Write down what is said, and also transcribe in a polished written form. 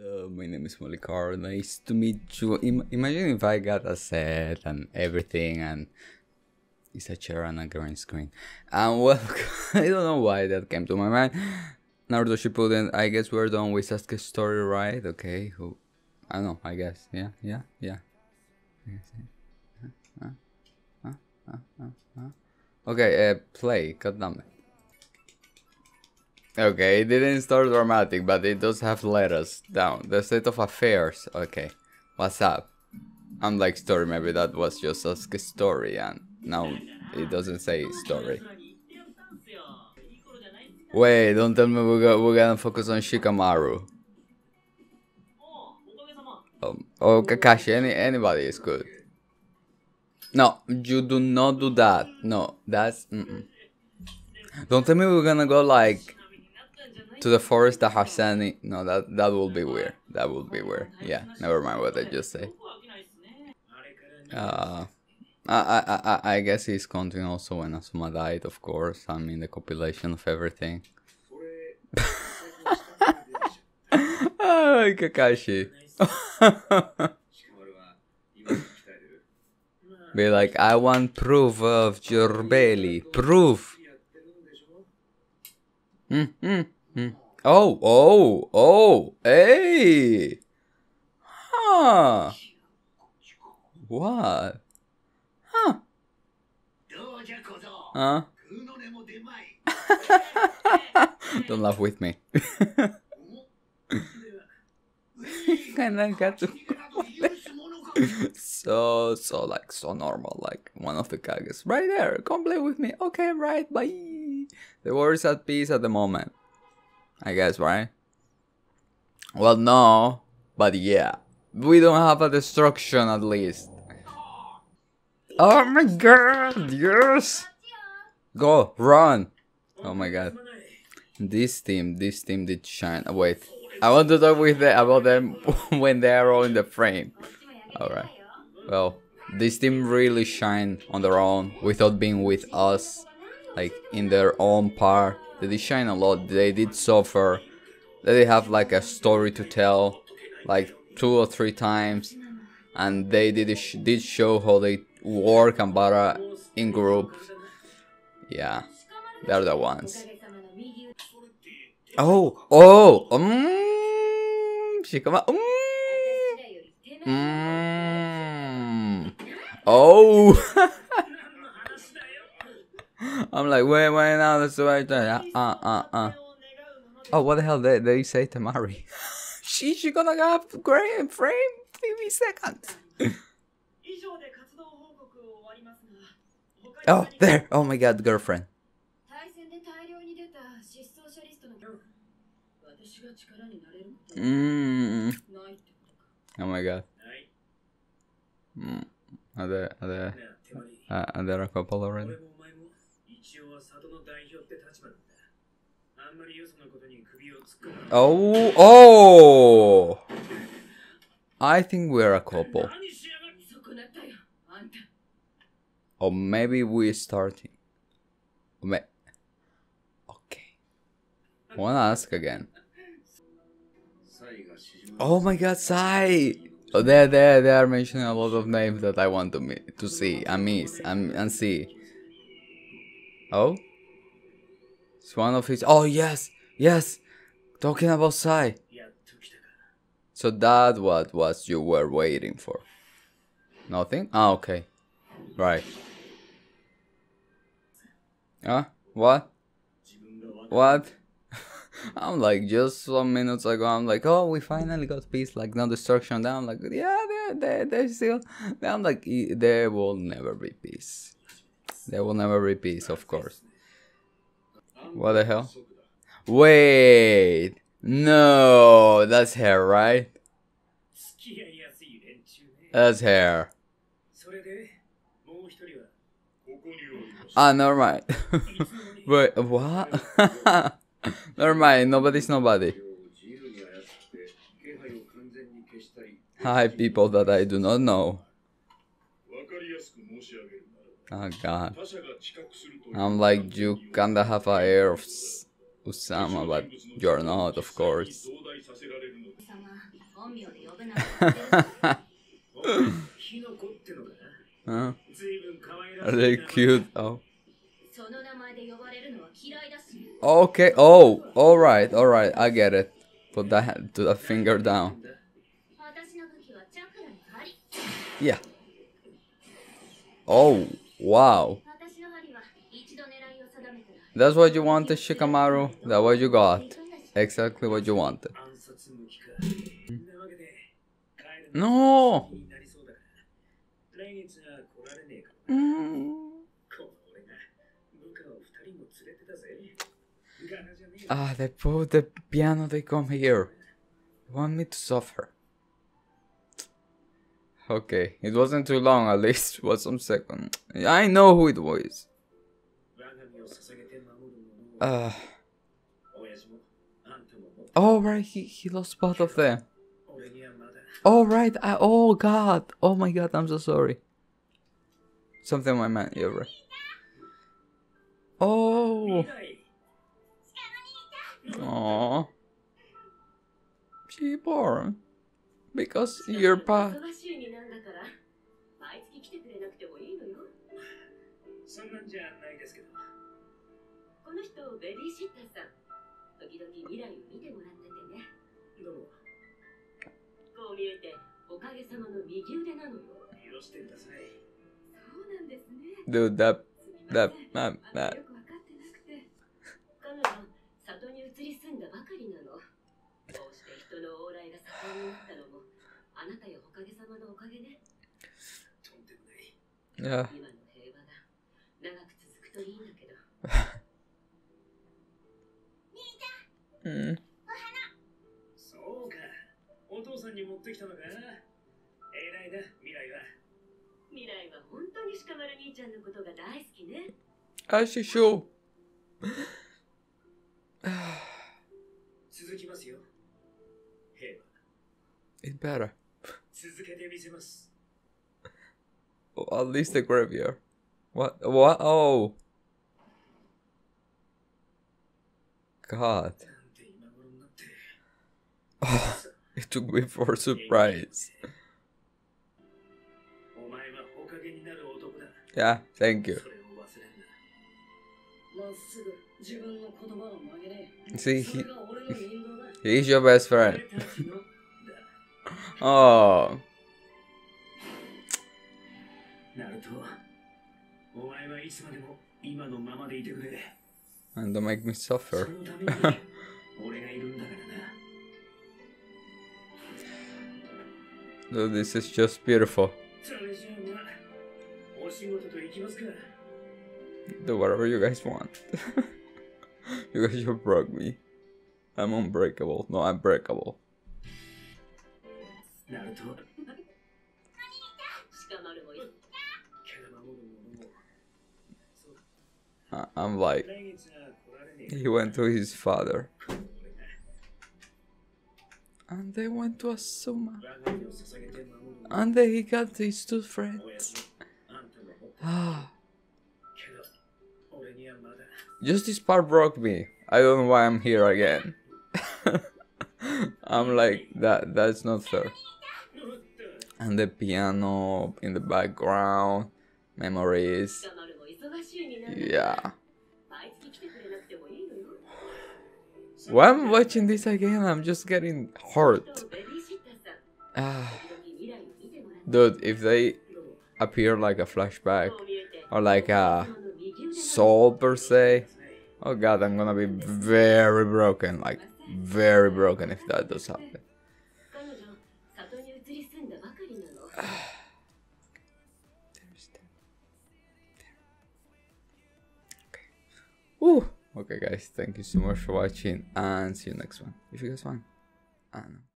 Hello, my name is Malik Card. Nice to meet you. Imagine if I got a set and everything, and it's a chair and a green screen. And well, I don't know why that came to my mind. Naruto Shippuden. I guess we're done with Sasuke's story, right? Okay. Who? I don't know. I guess. Okay. Play. God damn it. Okay, it didn't start dramatic, but it does have let us down. The state of affairs. Okay, what's up? Unlike story, maybe that was just Sasuke's story, and now it doesn't say story. Wait, don't tell me we're gonna focus on Shikamaru. Oh, Kakashi, anybody is good. No, you do not do that. No, that's... Don't tell me we're gonna go like... to the forest that has any... No, that will be weird. That will be weird. Yeah, never mind what I just say. I guess he's counting also when Asuma died, of course. I mean, the compilation of everything. Oh, Kakashi. Be like, I want proof of Jorbeli. Proof! Hey! Huh! What? Huh? Huh? Don't laugh with me. And I got to so like so normal, like one of the Kages right there. Come play with me. Okay, right, bye. The world is at peace at the moment. I guess, right? Well, no, but yeah. We don't have a destruction, at least. Oh my god, yes! Go, run! Oh my god. This team did shine. Oh, wait, I want to talk with about them when they are all in the frame. Alright. Well, this team really shined on their own, without being with us. Like, in their own part. They did shine a lot, they did suffer, they did have like a story to tell, like 2 or 3 times, and they did show how they work and battle in groups. Yeah, they're the ones. I'm like, wait, now that's the right time. Oh, what the hell? They say Tamari. She gonna have frame 3 seconds. Oh, there. Oh my god, girlfriend. Oh my god. Are there a couple already? Oh! I think we're a couple. Or maybe we're starting. Okay. Wanna ask again. Oh my god, Sai! Oh, they are mentioning a lot of names that I want to see, and miss, and see. Oh? It's one of his... Oh, yes! Yes! Talking about Sai! So that what was you were waiting for. Nothing? Ah, okay. Right. Huh? What? What? I'm like, just some minutes ago, I'm like, oh, we finally got peace, like, no destruction. Then I'm like, yeah, they're still... Then I'm like, there will never be peace. There will never be peace, of course. What the hell? Wait! No! That's her, right? That's her. Ah, never mind. Wait, what? Never mind, nobody's nobody. Hi, people that I do not know. Oh god. I'm like, you kinda have a air of Usama, but you're not, of course. Huh? Are they cute? Oh. Okay, oh, alright, I get it. Put that, to that finger down. Yeah. Oh, wow. That's what you wanted, Shikamaru. That's what you got. Exactly what you wanted. No! Ah, they put the piano, they come here. They want me to suffer. Okay, it wasn't too long, at least. It was some second. I know who it was. Oh, right, he lost both of them. Oh, right, oh god. Oh my god, I'm so sorry. Something in my mind, yeah, right. Oh. Aww. She born. Because your pa. Dude, that. Yeah. Mm. As you should. It better. At least the graveyard. What? Oh. God. Oh, it took me for a surprise. Yeah, thank you. See, he's your best friend. Oh. And don't make me suffer. Dude, this is just beautiful. Do whatever you guys want. You guys just broke me. I'm unbreakable. No, I'm breakable. I'm like, he went to his father. And they went to Asuma. And then he got these two friends. Ah. Just this part broke me. I don't know why I'm here again. I'm like, that's not fair. And the piano in the background. Memories. Yeah. Why I'm watching this again, I'm just getting hurt. Dude, if they appear like a flashback or like a soul per se, oh god, I'm gonna be very broken, like very broken if that does happen. Okay guys, thank you so much for watching and see you next one. If you guys want, I don't know.